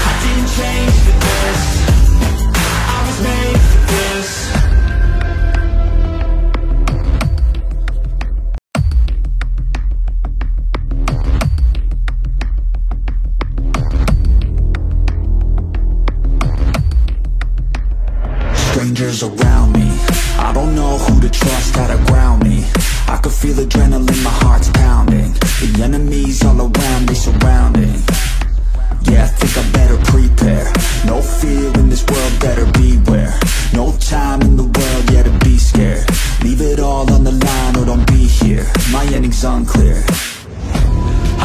I didn't change for this. I was made for this. Strangers around me, I don't know who to trust, how to ground me. I could feel adrenaline, my heart's pounding. The enemies all around me, surrounding. Yeah, I think I better prepare. No fear in this world, better beware. No time in the world, yeah, to be scared. Leave it all on the line or don't be here. My ending's unclear.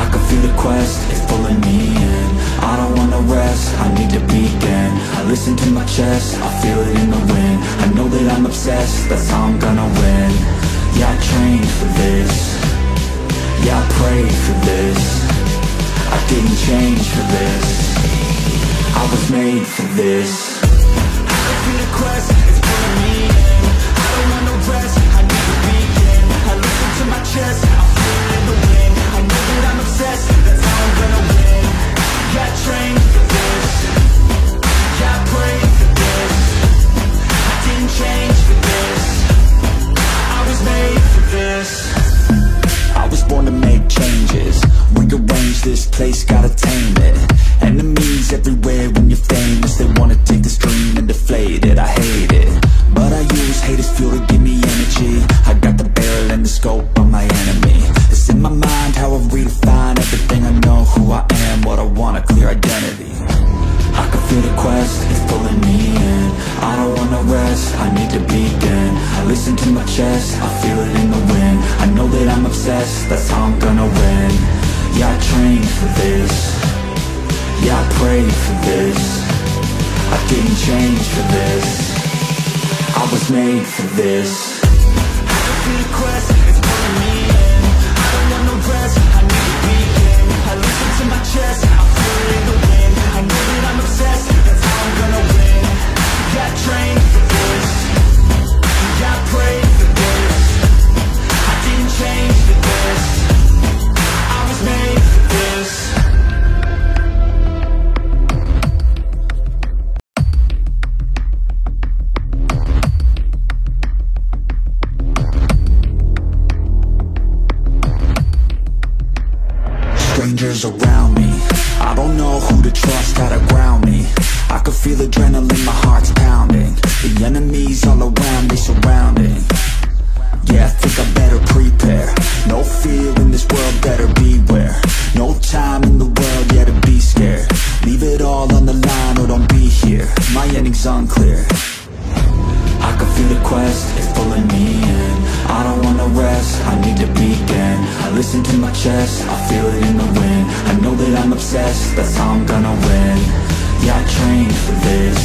I can feel the quest, it's pulling me in. I don't wanna rest, I need to begin. I listen to my chest, I feel it in the wind. I know that I'm obsessed, that's how I'm gonna win. Yeah, I trained for this. Yeah, I prayed for this. I didn't change for this. I was made for this. I can feel the quest, it's pulling me in. I don't wanna rest, I need to begin. I listen to my chest, I feel it in the wind. I know that I'm obsessed, that's how I'm gonna win. Yeah, I trained for this. Yeah, I prayed for this. I didn't change for this. I was made for this. I was born to make changes. Rearrange this place, gotta tame it. Enemies everywhere when you're famous. They wanna take this dream and deflate it, I hate it. But I use hate as fuel to give me energy. I got the barrel and the scope on my enemy. It's in my mind how I redefine everything I know. Who I am, what I want, a clear identity. I can feel the quest, it's pulling me in. I don't wanna rest, I need to begin. I listen to my chest, I feel it in the wind. I know that I'm obsessed, that's how I'm gonna win. Yeah, I trained for this. Yeah, I prayed for this. I didn't change for this. I was made for this. I can feel the quest, it's pulling me in. I don't want no rest, I need to begin. I listen to my chest, I feel it in the wind. I know that I'm obsessed, that's how I'm gonna win. Yeah, I trained for this. Yeah, I prayed for this. I didn't change for this. I was made for this. Strangers around me, I don't know who to trust, how to ground me. I can feel adrenaline, my heart's pounding. The enemies all around me, surrounding. Yeah, I think I better prepare. No fear in this world, better beware. No time in the world, yeah, to be scared. Leave it all on the line or don't be here. My ending's unclear. I can feel the quest, it's pulling me in. I don't wanna rest, I need to begin. I listen to my chest, I feel it in the wind. I know that I'm obsessed, that's how I'm gonna win. Yeah, I trained for this.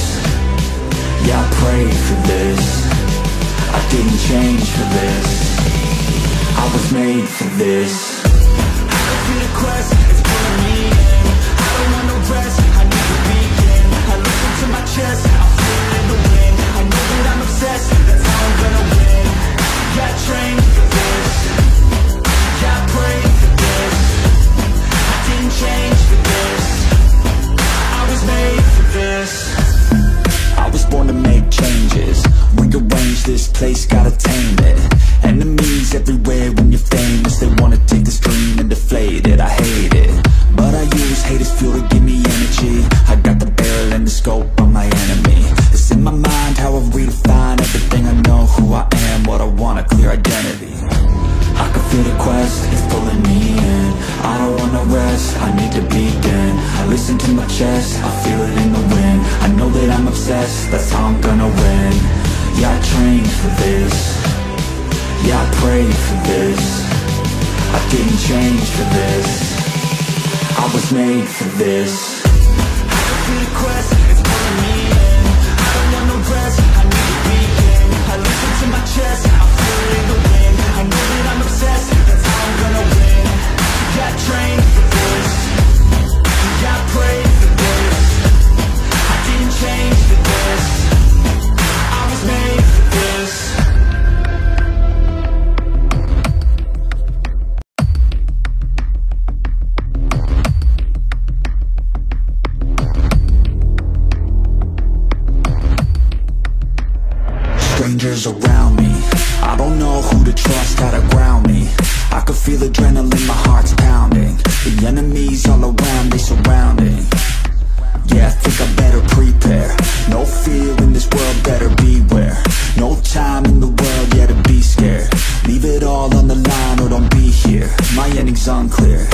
Yeah, I prayed for this. I didn't change for this. I was made for this. I can feel the quest, it's pulling me in. I don't wanna rest, I need to begin. I listen to my chest, I feel it in the wind. I know that I'm obsessed, that's how I'm gonna win. Yeah, I trained for this. Yeah, I prayed for this. I didn't change for this. I was made for this. I was born to make changes. Rearrange this place, gotta tame it. Enemies everywhere when you're famous. They wanna take this dream and deflate it, I hate it. But I use hate as fuel to give me energy. I got the barrel and the scope on my enemy. It's in my mind how I redefine everything I know. Who I am, what I want, a clear identity. I can feel the quest, it's pulling me in. I don't wanna rest, I need to begin. I listen to my chest, I feel it in the wind. I know that I'm obsessed, that's how I'm gonna win. Yeah, I trained for this. Yeah, I prayed for this. I didn't change for this. I was made for this. I can feel the quest, it's pulling me in. strangers around me. I don't know who to trust, how to ground me. I can feel adrenaline, my heart's pounding. The enemies all around me, surrounding. Yeah, I think I better prepare. No fear in this world, better beware. No time in the world, yeah, to be scared. Leave it all on the line or don't be here. My ending's unclear.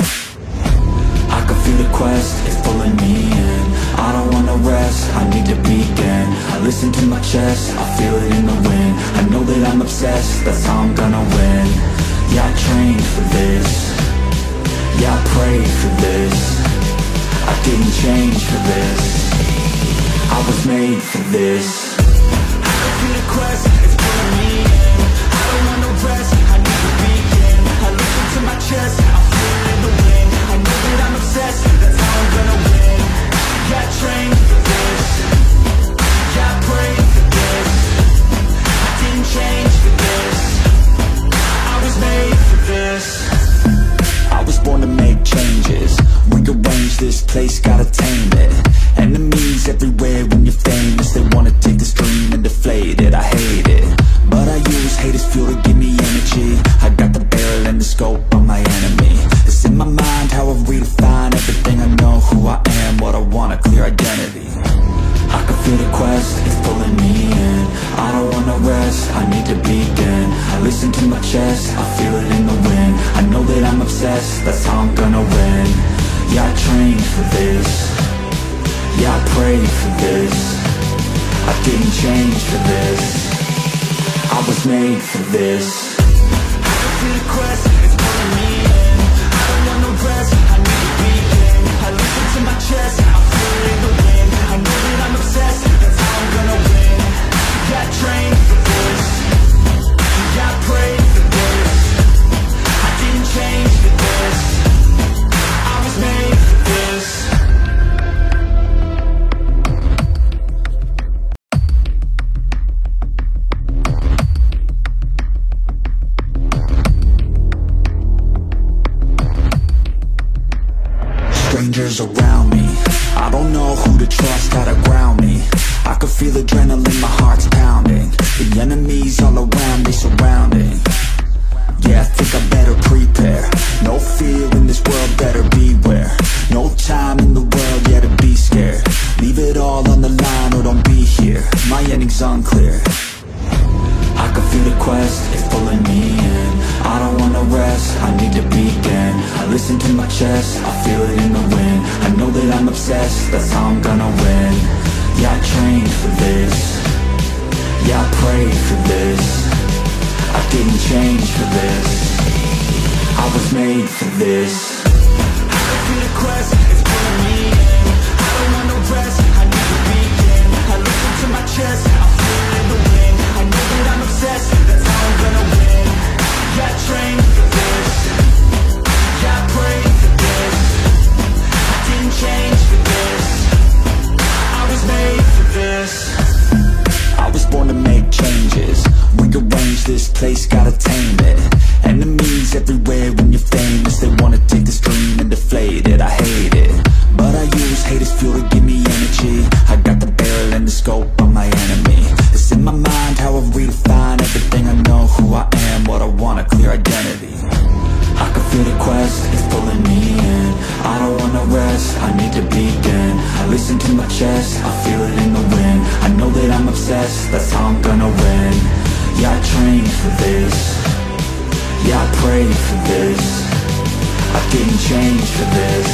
I can feel the quest, it's pulling me in. I don't wanna rest, I need to begin. I listen to my chest, I feel it in the wind. I know that I'm obsessed, that's how I'm gonna win. Yeah, I trained for this. Yeah, I prayed for this. I didn't change for this. I was made for this. I can feel the quest, it's pulling me in. I don't wanna rest, I need to begin. I listen to my chest, I feel it in the wind. I know that I'm obsessed, that's how I'm gonna win. Yeah, I trained for this. Yeah, I prayed for this. I didn't change for this. I was made for this. I was born to make changes. Rearrange this place, gotta tame it. Enemies everywhere when you're famous. They wanna take this dream and deflate it, I hate it. But I use hate as fuel to give me energy. I got the barrel and the scope on my enemy. It's in my mind how I redefine everything. I know who I am, what I want, a clear identity. I can feel the quest, it's pulling me in. I don't wanna rest, I need to begin. I listen to my chest, I feel it in the wind. I know that I'm obsessed, that's how I'm gonna win. Yeah, I trained for this. Yeah, I prayed for this. I didn't change for this. I was made for this. I can feel the quest, it's pulling me in. I don't wanna rest, I need to begin. I listen to my chest, I feel it in the wind. I know that I'm obsessed, that's how I'm gonna win. Yeah, I trained for this. Yeah, I prayed for this. I didn't change for this. I was made for this. Strangers around me, I don't know who to trust, how to ground me. I can feel adrenaline, my heart's pounding. The enemies all around me, surrounding. Yeah, I think I better prepare. No fear in this world, better beware. No time in the world, yeah, to be scared. Leave it all on the line or don't be here. My ending's unclear. I can feel the quest, it's pulling me in. I don't wanna rest, I need to begin. I listen to my chest, I feel it in the wind. I know that I'm obsessed, that's how I'm gonna win. Yeah, I trained for this. Yeah, I prayed for this. I didn't change for this. I was made for this. I can feel the quest, it's pulling me in. I don't wanna rest, I need to begin. I listen to my chest, I feel it in the wind. I know that I'm obsessed, that's how I'm gonna win. Yeah, I trained for this. Yeah, I prayed for this. I didn't change for this. I was made for this. I was born to make changes. Rearrange this place, gotta tame it. Enemies everywhere when you're famous. They wanna take this dream and deflate it, I hate it. But I use hate as fuel to give me energy. I got the barrel and the scope on my enemy. It's in my mind how I redefine everything. I know who I am, what I want, a clear identity. I can feel the quest, it's pulling me in. I don't wanna rest, I need to begin. I listen to my chest, I feel it in the wind. I know that I'm obsessed, that's how I'm gonna win. Yeah, I trained for this. Yeah, I prayed for this. I didn't change for this.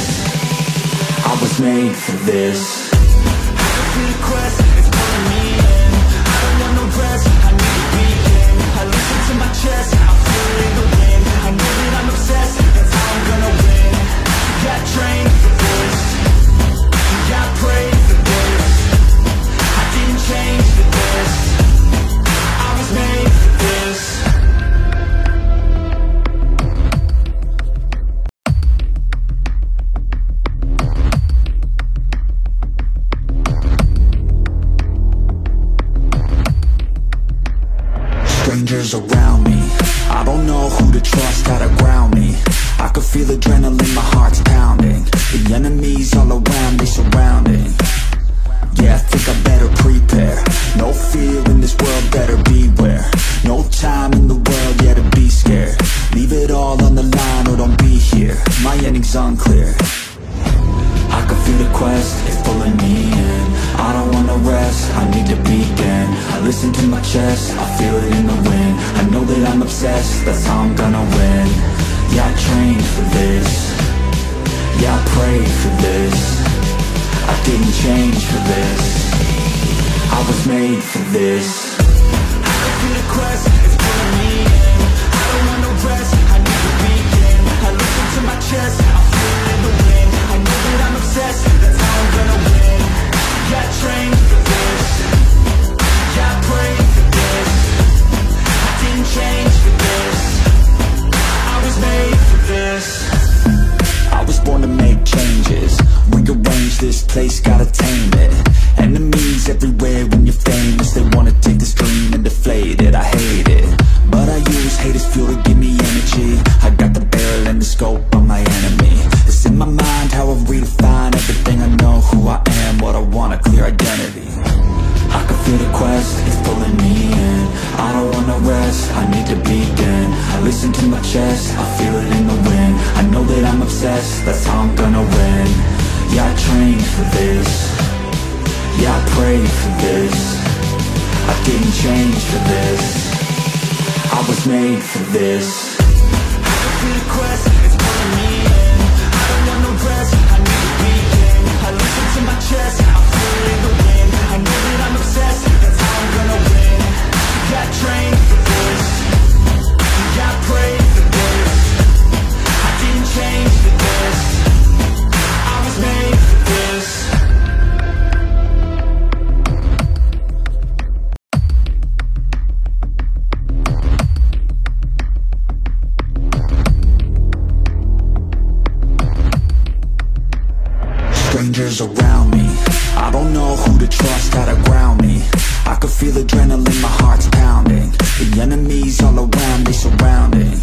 I was made for this. I can feel the quest, it's pulling me in. I don't wanna rest, I need to begin. I listen to my chest, I feel it in the wind. I know that I'm obsessed, that's how I'm gonna win. Yeah, I trained for this. Yeah, I prayed for this. I didn't change for this. I was made for this. Strangers around me, I don't know who to trust, how to ground me. I can feel adrenaline, my heart's pounding. The enemies all around me, surrounding. Yeah, I think I better prepare. No fear in this world, better beware. stress, I need to begin. I listen to my chest, I feel it in the wind. I know that I'm obsessed, that's how I'm gonna win. Yeah, I trained for this. Yeah, I prayed for this. I didn't change for this. I was made for this. I don't feel the quest, it's pulling me in. I don't want no rest, I need to begin. I listen to my chest, I feel it in the wind. I know that I'm obsessed, that's how I'm gonna win. Yeah, I trained for this. Yeah, I prayed for this. I didn't change for this. I was made for this. I was born to make changes. Rearrange this place, gotta tame it. Enemies everywhere when you're famous. They wanna take this dream and deflate it, I hate it. But I use hate as fuel to give me energy. I got the barrel and the scope on my enemy. It's in my mind how I redefine everything I know. Who I am, what I want, a clear identity. I can feel the quest, it's pulling me in. I don't wanna rest, I need to begin. I listen to my chest, I feel it in the wind. I know that I'm obsessed, that's how I'm gonna win. Yeah, I trained for this. Yeah, I prayed for this. I didn't change for this. I was made for this. I can feel the quest, it's pulling me in. I don't want no rest, I need to begin. I listen to my chest, I feel it in the wind. I know that I'm obsessed, that's how I'm gonna win. Got trained for this. Got prayed for this. I didn't change for this. I was made for this. Strangers around me, I don't know who to trust, how to ground me. I can feel adrenaline, my heart's pounding. The enemies all around me, surrounding.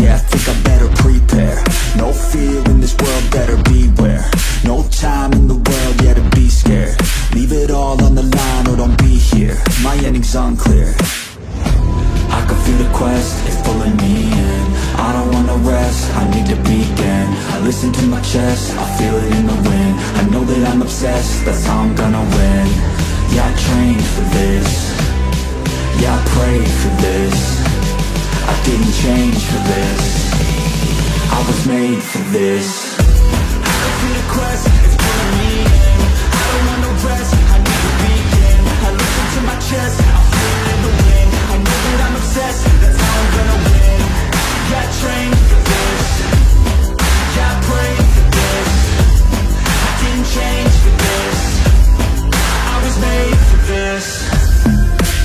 Yeah, I think I better prepare. No fear in this world, better beware. No time in the world, yeah, to be scared. Leave it all on the line or don't be here. My ending's unclear. I can feel the quest, it's pulling me in. I don't wanna rest, I need to begin. I listen to my chest, I feel it in the wind. I know that I'm obsessed, that's how I'm gonna win. Yeah, I trained for this. Yeah, I prayed for this. I didn't change for this. I was made for this. I can feel the quest, it's pulling me in. I don't wanna rest, I need to begin. I listen to my chest, I feel it in the wind. I know that I'm obsessed, that's how I'm gonna win. Yeah, I trained for this. Yeah, I prayed for this. I didn't change for this. I was made for this.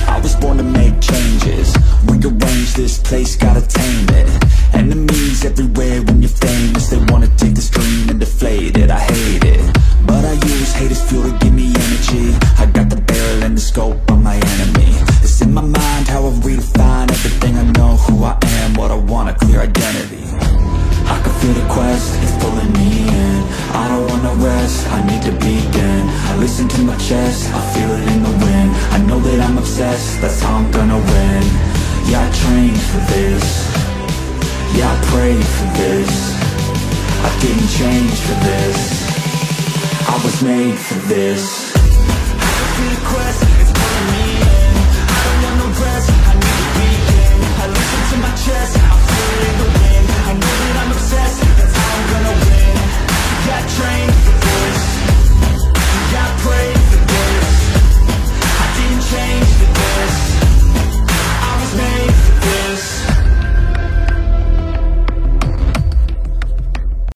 I was born to make changes. Rearrange this place, gotta tame it. Enemies everywhere when you're famous. They wanna take this dream and deflate it, I hate it. But I use hate as fuel to give me energy. I got the barrel and the scope on my enemy. It's in my mind how I redefine everything I know. Who I am, what I want, a clear identity. I can feel the quest, it's pulling me in. I don't wanna rest, I need to begin. I listen to my chest, I feel it in the wind. I know that I'm obsessed, that's how I'm gonna win. Yeah, I trained for this. Yeah, I prayed for this. I didn't change for this. I was made for this.